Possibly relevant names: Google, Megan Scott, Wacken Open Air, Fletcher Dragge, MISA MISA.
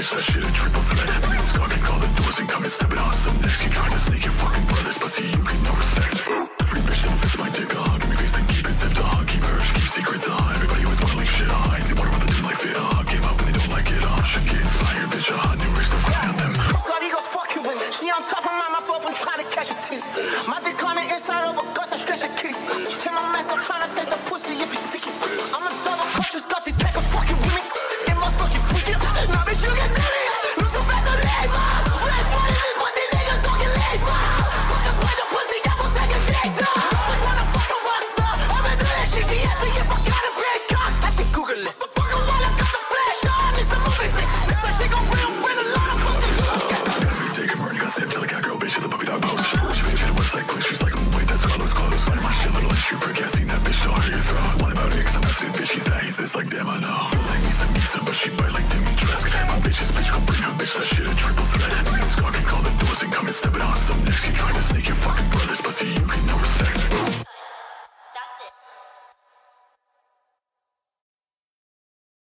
bitch, that shit a triple threat. Please God can call the doors and come and step it on some next. You trying to sneak your fucking brother's pussy, you get no respect. Every bitch that fits my dick, I'll give me face, then keep it zipped, I'll keep her, she keeps secrets, everybody always wanna leak shit, I ain't the water with the dim like fit, came up and they don't like it, should get inspired, bitch, new rich, don't rely on them. Bloody goes fucking with me, she on top of my mouth open, trying to catch a teeth. My dick on the inside of a gus, I stretch the kitties. Tell my mask, I'm trying to taste the pussy if you sticky. I'm a double clutch, just got these peckers fucking with me. Now bitch, you get silly, look so fast, I'm late, mom. Let's party, this pussy nigga, so get late, mom. Fuck the boy, the pussy, double take a chaser. I just wanna fuck a rock star. I've been doing that shit, she asked me if I got a big cock. I said Google this. What the fuck, I wanna got the flash on, it's a movie, bitch. This that shit gon' win a lot of fucking fuck. Gotta be taking her, and you got stabbed till a cat girl, bitch, she's a puppy dog post. She made shit a website click, she's like, wait, that's all those clothes. Finding my shit, little issue, prick, yeah, seen that bitch, don't hurt your throat. One about it, cause I'm asking, bitch, he's that, he's this, like, damn, I know. Like Misa Misa, but she bite like Timmy. Bitches, bitch, gon' bring her bitch, that shit a triple threat. Megan Scott can call the doors and come and step it on some next. You trying to sneak your fucking brother's